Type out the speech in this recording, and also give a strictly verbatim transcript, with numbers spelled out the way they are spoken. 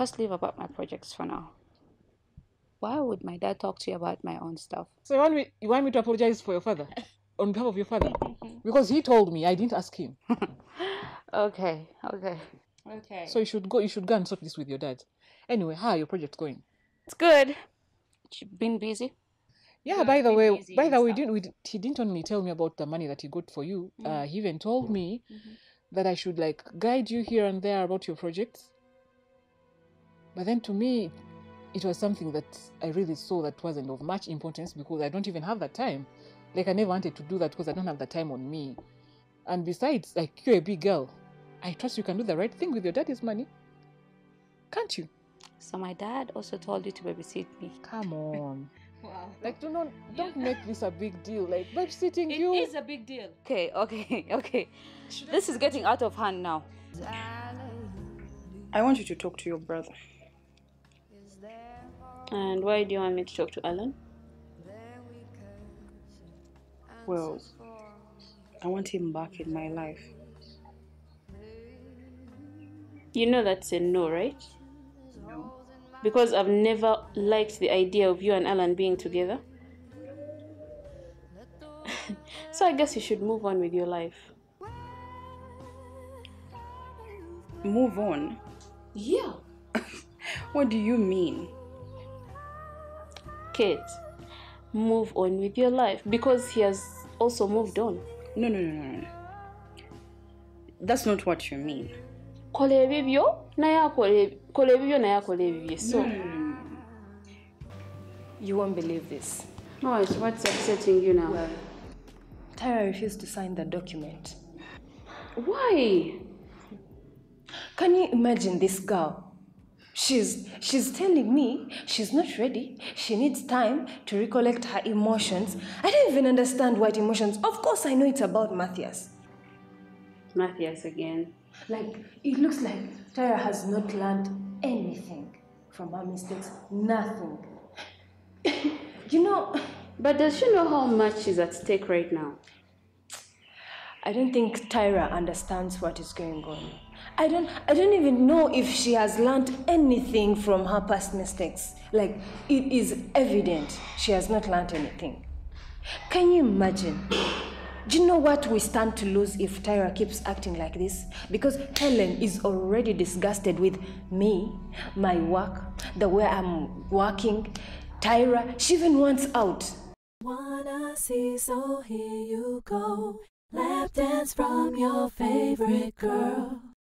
first leave about my projects for now. Why would my dad talk to you about my own stuff? So you want me, you want me to apologize for your father? On behalf of your father? Because he told me, I didn't ask him. Okay, okay. Okay. So you should go, you should go and solve this with your dad. Anyway, how are your projects going? It's good. You've been busy? Yeah, yeah, by the way, by the way, didn't, we, he didn't only tell me about the money that he got for you. Mm-hmm. Uh, he even told me mm-hmm. that I should like guide you here and there about your projects. But then to me, it was something that I really saw that wasn't of much importance because I don't even have that time. Like, I never wanted to do that because I don't have the time on me. And besides, like, you're a big girl. I trust you can do the right thing with your daddy's money. Can't you? So my dad also told you to babysit me. Come on. Wow. Like, do not, don't yeah. make this a big deal. Like, babysitting you. It is a big deal. Okay, okay, okay. Should this I... is getting out of hand now. I want you to talk to your brother. And why do you want me to talk to Allan? Well, I want him back in my life. You know that's a no, right? No. Because I've never liked the idea of you and Allan being together. So I guess you should move on with your life. Move on? Yeah. What do you mean? Kate, move on with your life because he has also moved on. No, no, no, no, no. That's not what you mean. So, no, no, no. You won't believe this. No, it's what's upsetting you now. Well, Tyra refused to sign the document. Why? Can you imagine this girl? She's, she's telling me she's not ready. She needs time to recollect her emotions. I don't even understand what emotions. Of course, I know it's about Matthias. Matthias again. Like, it looks like Tyra has not learned anything from her mistakes. Nothing. You know... But does she know how much is at stake right now? I don't think Tyra understands what is going on. I don't, I don't even know if she has learned anything from her past mistakes. Like, it is evident she has not learned anything. Can you imagine? Do you know what we stand to lose if Tyra keeps acting like this? Because Helen is already disgusted with me, my work, the way I'm working. Tyra, she even wants out. Wanna see, so here you go. Lap dance from your favorite girl.